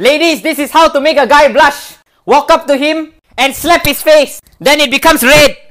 Ladies, this is how to make a guy blush. Walk up to him and slap his face. Then it becomes red.